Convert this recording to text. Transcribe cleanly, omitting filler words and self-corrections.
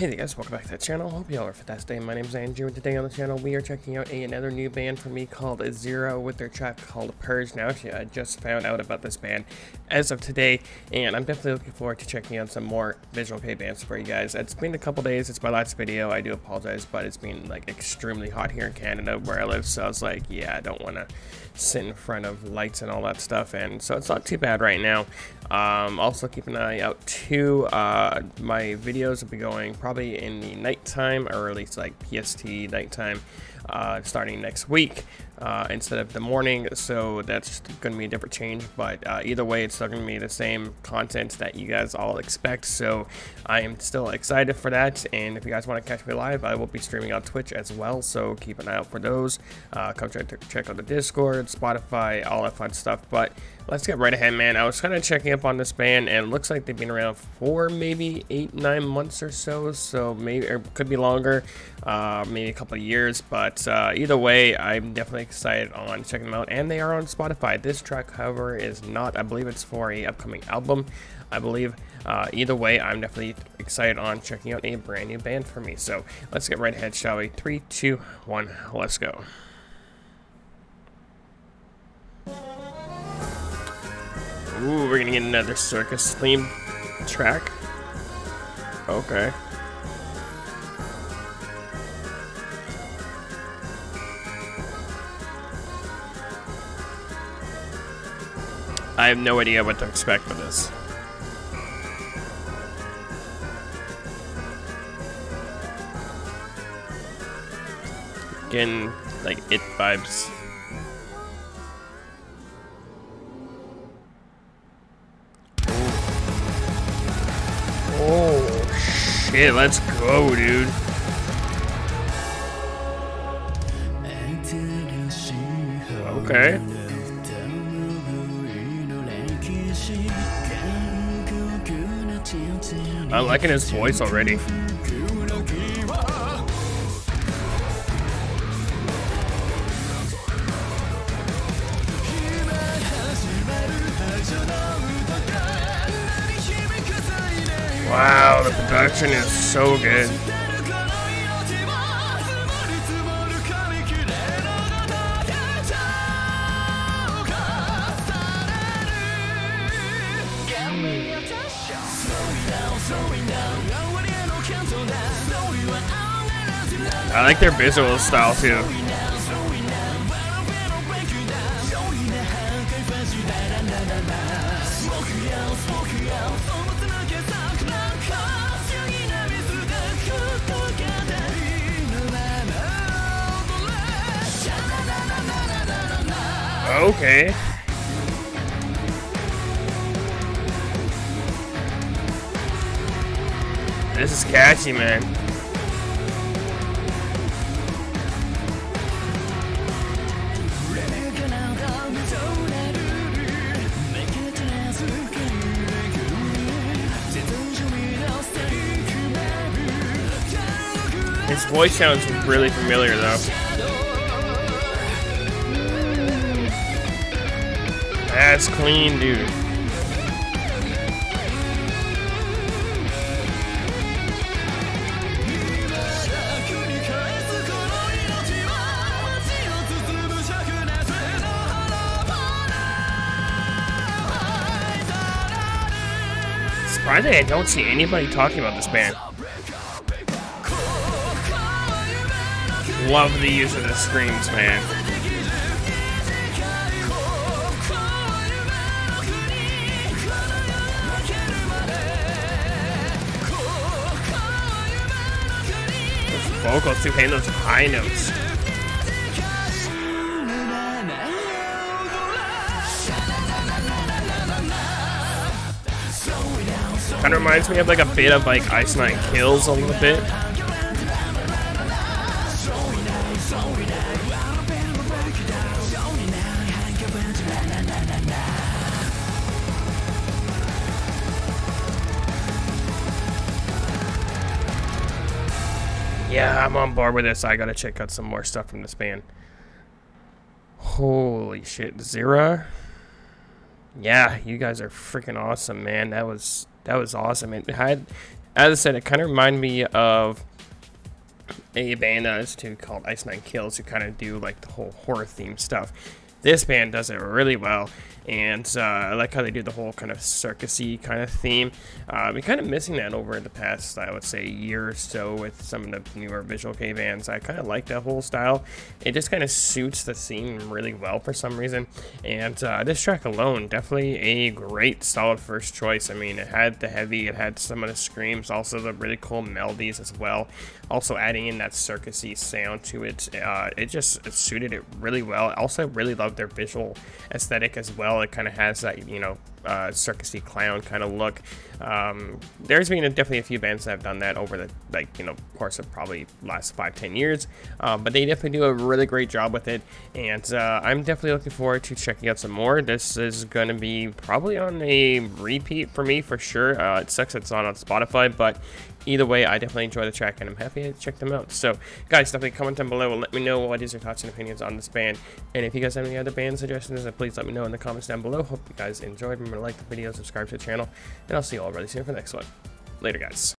Hey there guys, welcome back to the channel. Hope y'all are fantastic today. My name is Andrew and today on the channel we are checking out another new band for me called ZERA with their track called PURGE. Now actually I just found out about this band as of today and I'm definitely looking forward to checking out some more visual kei bands for you guys. It's been a couple days, it's my last video, I do apologize, but it's been like extremely hot here in Canada where I live, so I was like, yeah, I don't want to sit in front of lights and all that stuff, and so it's not too bad right now. Also keep an eye out too, my videos will be going probably in the nighttime, or at least like PST nighttime, starting next week instead of the morning, so that's going to be a different change, but either way it's still going to be the same content that you guys all expect, so I am still excited for that. And if you guys want to catch me live, I will be streaming on Twitch as well, so keep an eye out for those. Come check out the Discord, Spotify, all that fun stuff. But let's get right ahead, man. I was kind of checking up on this band and it looks like they've been around for maybe 8-9 months or so, so maybe it could be longer, maybe a couple of years, but either way I'm definitely excited on checking them out, and they are on Spotify. This track however is not, I believe it's for a upcoming album, I believe. Either way I'm definitely excited on checking out a brand new band for me, so let's get right ahead, shall we? 3, 2, 1, let's go. Ooh, we're gonna get another circus theme track. Okay. I have no idea what to expect for this. Again, like It vibes. Oh shit, let's go, dude. Okay. I'm liking his voice already. Wow, the production is so good. I like their visual style too. Okay. This is catchy, man. His voice sounds really familiar though. That's clean, dude. Surprisingly, I don't see anybody talking about this band. Love the use of the screams, man. Those vocals too, hitting those high notes. Kind of reminds me of like a bit of like Ice Nine Kills a little bit. Yeah, I'm on board with this. I gotta check out some more stuff from this band. Holy shit, ZERA. Yeah, you guys are freaking awesome, man. That was awesome. It had As I said, it kind of reminded me of a band that I listened to called Ice Nine Kills, who kind of do like the whole horror theme stuff. This band does it really well, and I like how they do the whole kind of circusy kind of theme. I've been kind of missing that over the past, I would say, year or so with some of the newer visual kei bands. I kind of like that whole style. It just kind of suits the scene really well for some reason, and this track alone, definitely a great solid first choice. I mean, it had the heavy, it had some of the screams, also the really cool melodies as well, also adding in that circusy sound to it. It suited it really well. I also really love their visual aesthetic as well. It kind of has that, you know, circusy clown kind of look. There's been definitely a few bands that have done that over the, like, you know, course of probably last 5-10 years, but they definitely do a really great job with it, and I'm definitely looking forward to checking out some more. This is going to be probably on a repeat for me for sure. It sucks it's on Spotify, but either way, I definitely enjoy the track, and I'm happy to check them out. So guys, definitely comment down below and let me know what is your thoughts and opinions on this band, and if you guys have any other band suggestions, then please let me know in the comments down below. Hope you guys enjoyed. Remember to like the video, subscribe to the channel, and I'll see you all really soon for the next one. Later, guys.